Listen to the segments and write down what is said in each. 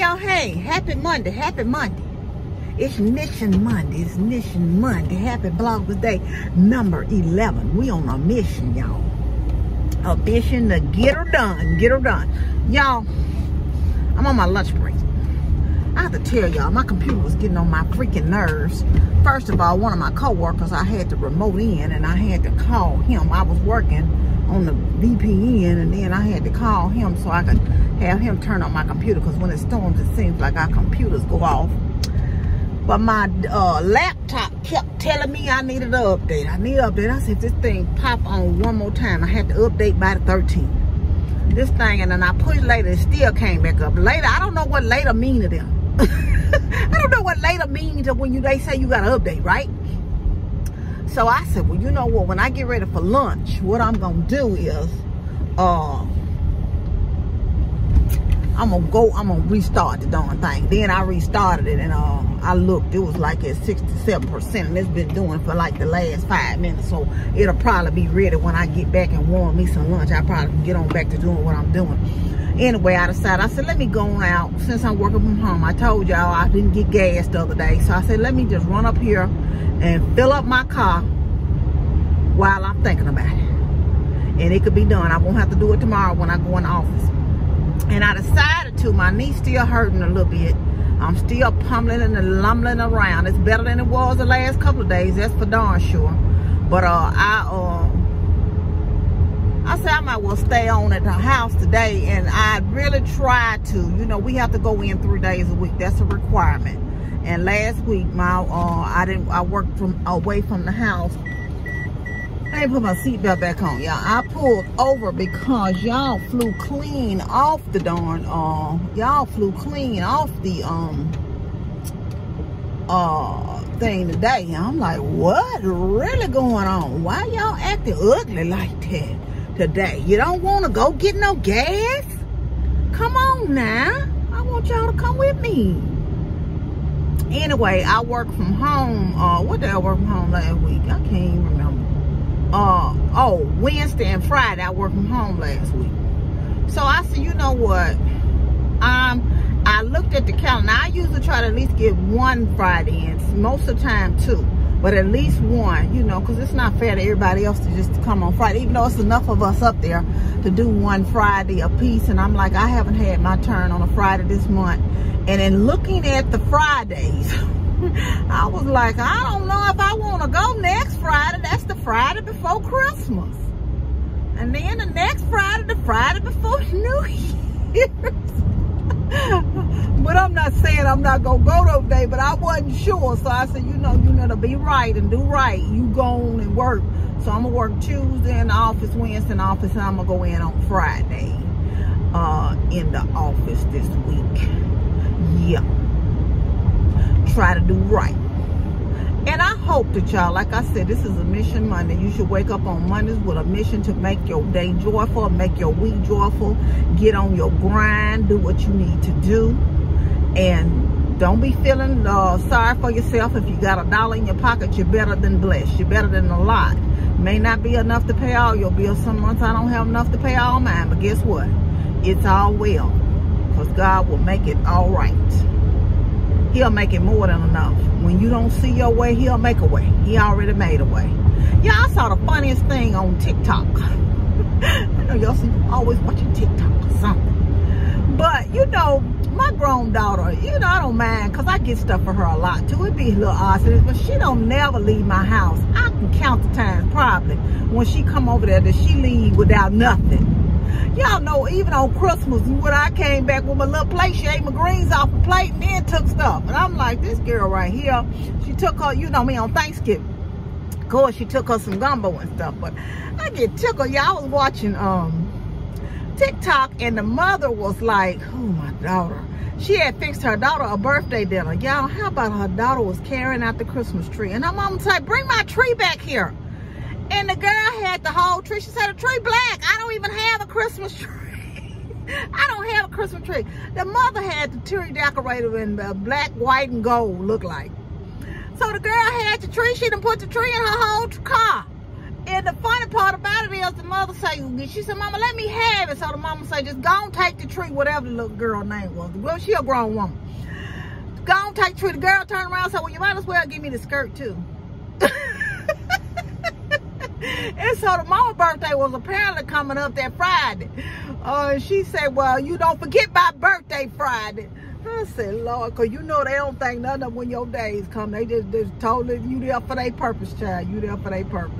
y'all hang. Happy Monday. Happy Monday. It's Mission Monday. It's Mission Monday. Happy Blogger's Day number 11. We on a mission, y'all. A mission to get her done. Get her done. Y'all, I'm on my lunch break. I have to tell y'all, my computer was getting on my freaking nerves. First of all, one of my co-workers, I had to remote in and I had to call him. I was working on the VPN and then I had to call him so I could have him turn on my computer, because when it storms, it seems like our computers go off. But my laptop kept telling me I needed an update. I need an update. I said, this thing pop on one more time. I had to update by the 13th. This thing, and then I put it later, it still came back up. Later, I don't know what later mean to them. I don't know what later means when they say you got to update, right? So I said, well, you know what? When I get ready for lunch, what I'm going to do is, I'm going to restart the darn thing. Then I restarted it and I looked. It was like at 67%. And it's been doing for like the last 5 minutes. So it'll probably be ready when I get back and warm me some lunch. I probably can get on back to doing what I'm doing. Anyway, I decided, I said, let me go on out. Since I'm working from home, I told y'all I didn't get gas the other day. So I said, let me just run up here and fill up my car while I'm thinking about it. And it could be done. I won't have to do it tomorrow when I go in the office. And I decided to. My knee's still hurting a little bit. I'm still pummeling and lumbling around. It's better than it was the last couple of days. That's for darn sure. But I said I might well stay on at the house today, and I really tried to. You know, we have to go in 3 days a week. That's a requirement. And last week, my I worked from away from the house. I didn't put my seatbelt back on, y'all. I pulled over because y'all flew clean off the darn. Y'all flew clean off the thing today. And I'm like, what really going on? Why y'all acting ugly like that today? You don't want to go get no gas? Come on now. I want y'all to come with me. Anyway, I work from home. What day I work from home last week? I can't even remember. Wednesday and Friday I worked from home last week. So I said, you know what? I looked at the calendar. I usually try to at least get one Friday in. Most of the time, two. But at least one, you know, because it's not fair to everybody else to just come on Friday. Even though it's enough of us up there to do one Friday apiece. And I'm like, I haven't had my turn on a Friday this month. And in looking at the Fridays, I was like, I don't know if I want to go next Friday. That's the Friday before Christmas. And then the next Friday, the Friday before New Year's. But I'm not saying I'm not going to go today, but I wasn't sure. So I said, you know, to be right and do right, you go on and work. So I'm going to work Tuesday in the office, Wednesday in the office, and I'm going to go in on Friday in the office this week. Yeah. Try to do right. And I hope that y'all, like I said, this is a Mission Monday. You should wake up on Mondays with a mission to make your day joyful, make your week joyful, get on your grind, do what you need to do. And don't be feeling sorry for yourself. If you got $1 in your pocket, you're better than blessed. You're better than a lot. May not be enough to pay all your bills. Some months I don't have enough to pay all mine. But guess what? It's all well. Because God will make it all right. He'll make it more than enough. When you don't see your way, he'll make a way. He already made a way. Yeah, I saw the funniest thing on TikTok. I know y'all see always watching TikTok or something. But, you know, my grown daughter, you know, I don't mind because I get stuff for her a lot too. It'd be a little odd, but she don't never leave my house. I can count the times probably when she come over there that she leave without nothing. Y'all know, even on Christmas, when I came back with my little plate, she ate my greens off the plate and then took stuff. And I'm like, this girl right here, she took her, you know me, on Thanksgiving. Of course, she took her some gumbo and stuff. But I get tickled. Y'all, I was watching TikTok, and the mother was like, oh, my daughter. She had fixed her daughter a birthday dinner. Y'all, how about her daughter was carrying out the Christmas tree? And her mom was like, bring my tree back here. And the girl had the whole tree. She said, the tree black. I don't even have a Christmas tree. I don't have a Christmas tree. The mother had the tree decorated in black, white, and gold, look like. So the girl had the tree. She done put the tree in her whole car. And the funny part about it is the mother say, she said, Mama, let me have it. So the mama say, just go and take the tree, whatever the little girl name was. Well, she a grown woman. Go and take the tree. The girl turned around and said, well, you might as well give me the skirt too. And so the mama's birthday was apparently coming up that Friday. She said, well, you don't forget my birthday Friday. I said, Lord, because you know they don't think nothing of when your days come. They just told it, you there for their purpose, child. You there for their purpose.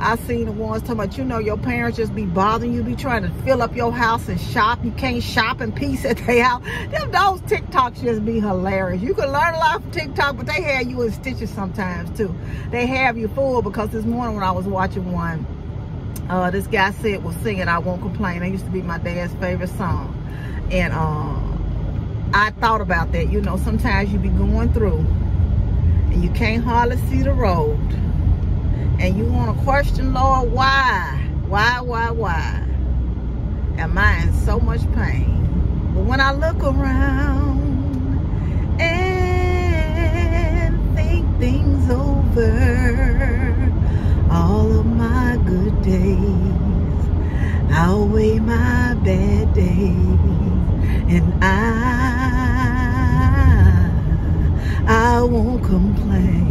I seen the ones talking about, you know, your parents just be bothering you, be trying to fill up your house and shop. You can't shop in peace at their house. Those TikToks just be hilarious. You can learn a lot from TikTok, but they have you in stitches sometimes, too. They have you full, because this morning when I was watching one, this guy said was singing I Won't Complain. That used to be my dad's favorite song. And I thought about that. You know, sometimes you be going through and you can't hardly see the road. And you want to question, Lord, why am I in so much pain? But when I look around and think things over, all of my good days outweigh my bad days, and I won't complain.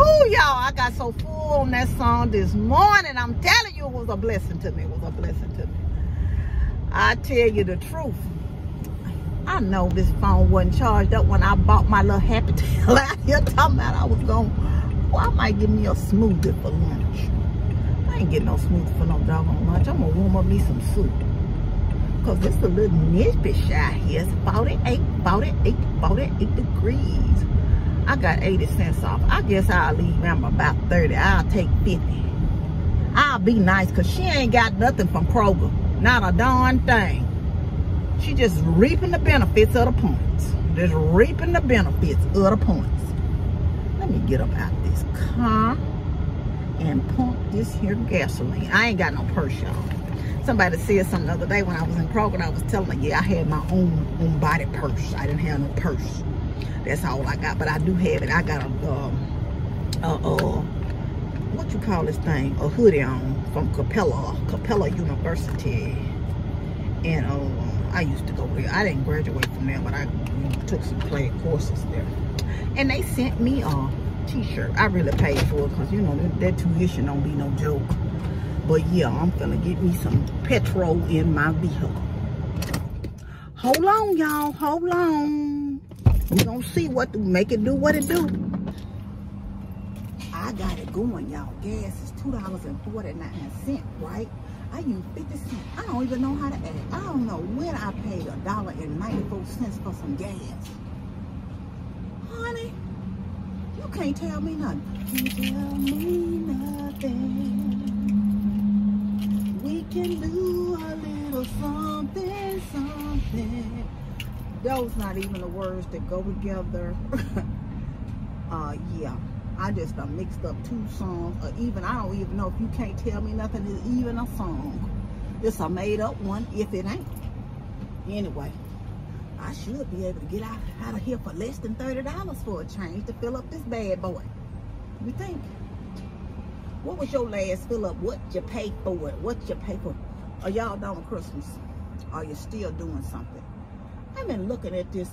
Oh, y'all, I got so full on that song this morning. I'm telling you, it was a blessing to me. It was a blessing to me. I tell you the truth. I know this phone wasn't charged up when I bought my little happy tail out here. Talking about I was going, well, I might give me a smoothie for lunch. I ain't getting no smoothie for no doggone lunch. I'm going to warm up me some soup. Because this a little nippy shy here. It's 48 degrees. I got 80 cents off. I guess I'll leave Amber about 30. I'll take 50. I'll be nice, because she ain't got nothing from Kroger. Not a darn thing. She just reaping the benefits of the points. Just reaping the benefits of the points. Let me get up out this car and pump this here gasoline. I ain't got no purse, y'all. Somebody said something the other day when I was in Kroger, and I was telling her, yeah, I had my own body purse. I didn't have no purse. That's all I got, but I do have it. I got a what you call this thing? A hoodie on from Capella University. And I used to go there. I didn't graduate from there, but I took some play courses there. And they sent me a t-shirt. I really paid for it, because you know that tuition don't be no joke. But yeah, I'm gonna get me some petrol in my vehicle. Hold on, y'all. Hold on. We're going to see what to make it do what it do. I got it going, y'all. Gas is $2.49, right? I use 50 cents. I don't even know how to add. I don't know when I paid $1.94 for some gas. Honey, you can't tell me nothing. You can tell me nothing. We can do a little something, something. Those not even the words that go together. Yeah, I just done mixed up two songs, or even I don't even know if You Can't Tell Me Nothing is even a song. It's a made up one if it ain't. Anyway, I should be able to get out of here for less than $30 for a change to fill up this bad boy. You think? What was your last fill up? What you paid for it? What you paid for? Are y'all done with Christmas? Are you still doing something? I've been looking at this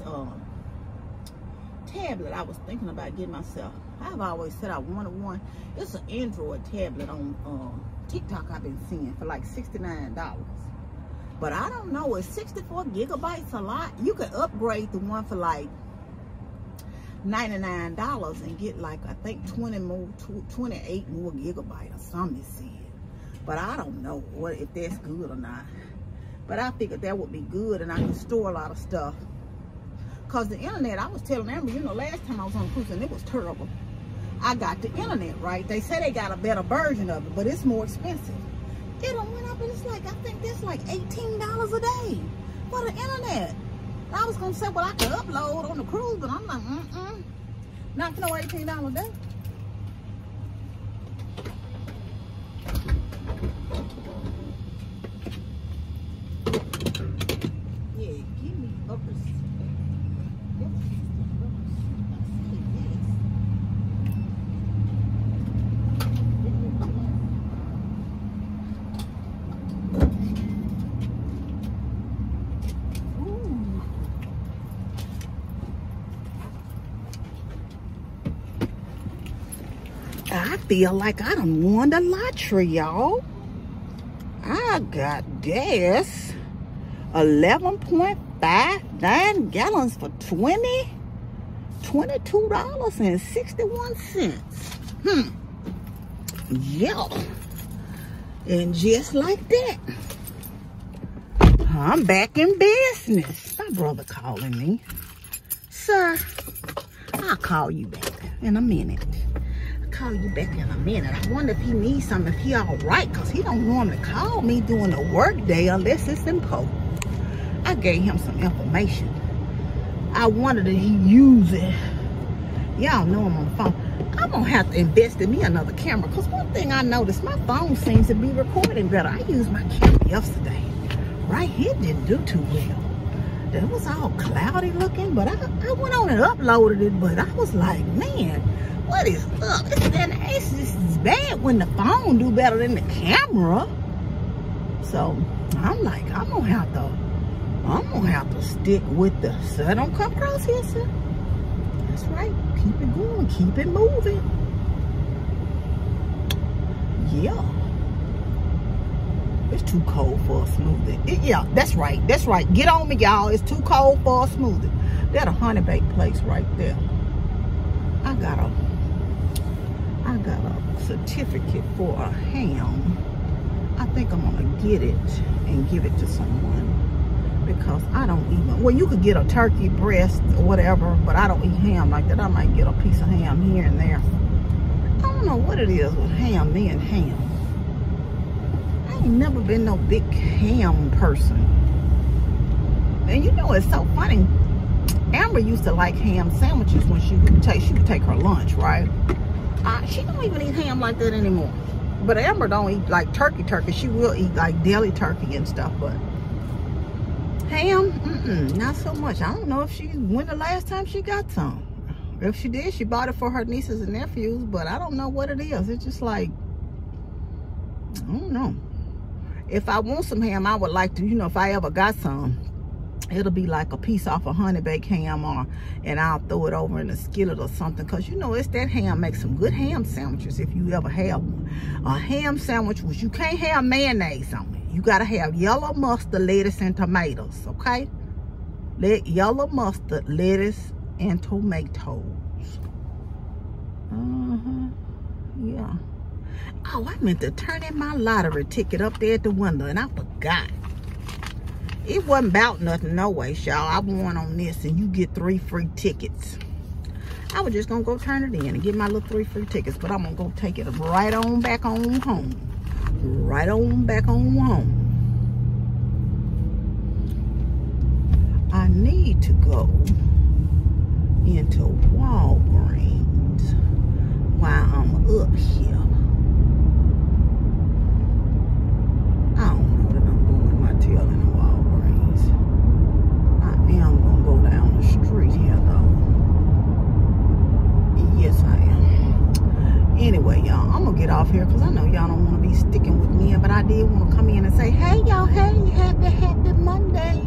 tablet. I was thinking about getting myself. I've always said I wanted one. It's an Android tablet on TikTok I've been seeing for like $69. But I don't know, is 64 gigabytes a lot? You could upgrade the one for like $99 and get like, I think 28 more gigabytes or something it said. But I don't know if that's good or not. But I figured that would be good, and I can store a lot of stuff. Because the internet, I was telling Amber, you know, last time I was on a cruise, and it was terrible. I got the internet, right? They say they got a better version of it, but it's more expensive. It done went up, and it's like, I think that's like $18 a day for the internet. And I was going to say, well, I could upload on the cruise, but I'm like, not for no $18 a day. I feel like I done won the lottery, y'all. I got gas, 11.59 gallons for $22.61. Yeah. And just like that, I'm back in business. My brother calling me. Sir, I'll call you back in a minute. I wonder if he needs something, if he all right, because he don't normally call me during the work day unless it's important. I gave him some information. I wondered if he used it. Y'all know I'm on the phone. I'm going to have to invest in me another camera, because one thing I noticed, my phone seems to be recording better. I used my camera yesterday. Right here didn't do too well. It was all cloudy looking, but I went on and uploaded it, but I was like, man, what is up? It's bad when the phone do better than the camera. So I'm like, I'm gonna have to stick with the sir. Don't come across here, sir. That's right. Keep it going, keep it moving. Yeah. It's too cold for a smoothie. Yeah, that's right. That's right. Get on me, y'all. It's too cold for a smoothie. That a Honey Baked place right there. I got a certificate for a ham. I think I'm gonna get it and give it to someone, because I don't even. Well, you could get a turkey breast or whatever, but I don't eat ham like that. I might get a piece of ham here and there. I don't know what it is with ham, being ham. Never been no big ham person, and you know it's so funny. Amber used to like ham sandwiches when she would take her lunch, right? She don't even eat ham like that anymore. But Amber don't eat like turkey. She will eat like deli turkey and stuff, but ham, not so much. I don't know if when the last time she got some. If she did, she bought it for her nieces and nephews, but I don't know what it is. It's just like, I don't know. If I want some ham, I would like to, if I ever got some, it'll be like a piece off a Honey Baked ham, and I'll throw it over in a skillet or something. Because, it's that ham. Make some good ham sandwiches if you ever have one. A ham sandwich, which you can't have mayonnaise on it. You got to have yellow mustard, lettuce, and tomatoes, okay? Yellow mustard, lettuce, and tomatoes. Yeah. Oh, I meant to turn in my lottery ticket up there at the window, and I forgot. It wasn't about nothing, no way, y'all. I won on this, and you get 3 free tickets. I was just going to go turn it in and get my little 3 free tickets, but I'm going to go take it right on back on home. I need to go into Walgreens while I'm up here. Off here, because I know y'all don't want to be sticking with me, but I did want to come in and say, hey y'all, happy Monday,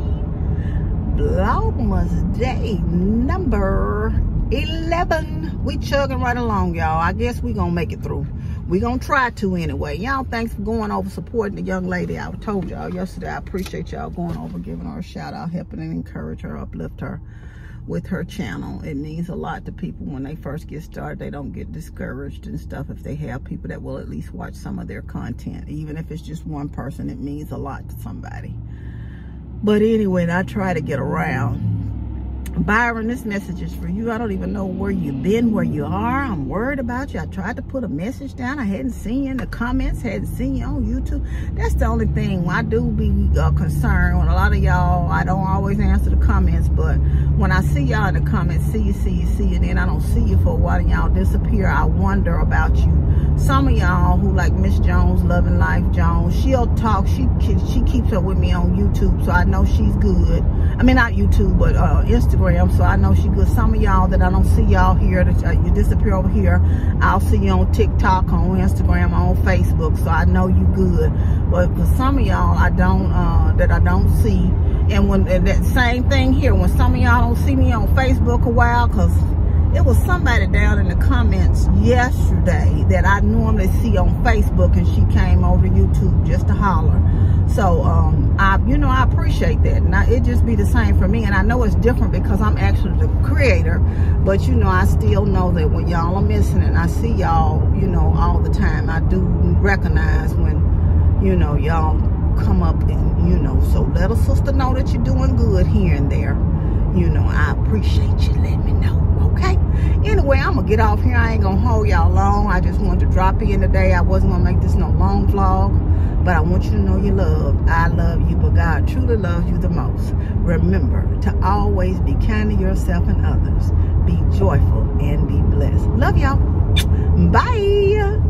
Vlogmas day number 11. We chugging right along, y'all. I guess we gonna make it through. We gonna try to anyway. Y'all, thanks for going over supporting the young lady. I told y'all yesterday, I appreciate y'all going over, giving her a shout out, helping and encourage her, uplift her with her channel. It means a lot to people when they first get started. They don't get discouraged and stuff if they have people that will at least watch some of their content. Even if it's just one person, it means a lot to somebody. But anyway, I try to get around. Byron, this message is for you. I don't even know where you've been, where you are. I'm worried about you. I tried to put a message down. I hadn't seen you in the comments, hadn't seen you on YouTube. That's the only thing. I do be concerned when a lot of y'all, I don't always answer the comments, but when I see y'all in the comments, see you, and then I don't see you for a while and y'all disappear, I wonder about you. Some of y'all who like Miss Jones, Loving Life Jones, she'll talk. She keeps up with me on YouTube, so I know she's good. I mean, not YouTube, but Instagram. So I know she good. Some of y'all that I don't see y'all here, that you disappear over here, I'll see you on TikTok, on Instagram, on Facebook, so I know you good. But for some of y'all I don't that I don't see, and that same thing here, when some of y'all don't see me on Facebook a while, because It was somebody down in the comments yesterday that I normally see on Facebook, and she came over YouTube just to holler. So, I appreciate that. Now, it just be the same for me, and I know it's different because I'm actually the creator, but, I still know that when y'all are missing and I see y'all, all the time, I do recognize when, y'all come up and, so let a sister know that you're doing good here and there. I appreciate you letting me know, okay? Anyway, I'm going to get off here. I ain't going to hold y'all long. I just wanted to drop in today. I wasn't going to make this no long vlog, but I want you to know you're loved. I love you, but God truly loves you the most. Remember to always be kind to yourself and others. Be joyful and be blessed. Love y'all. Bye.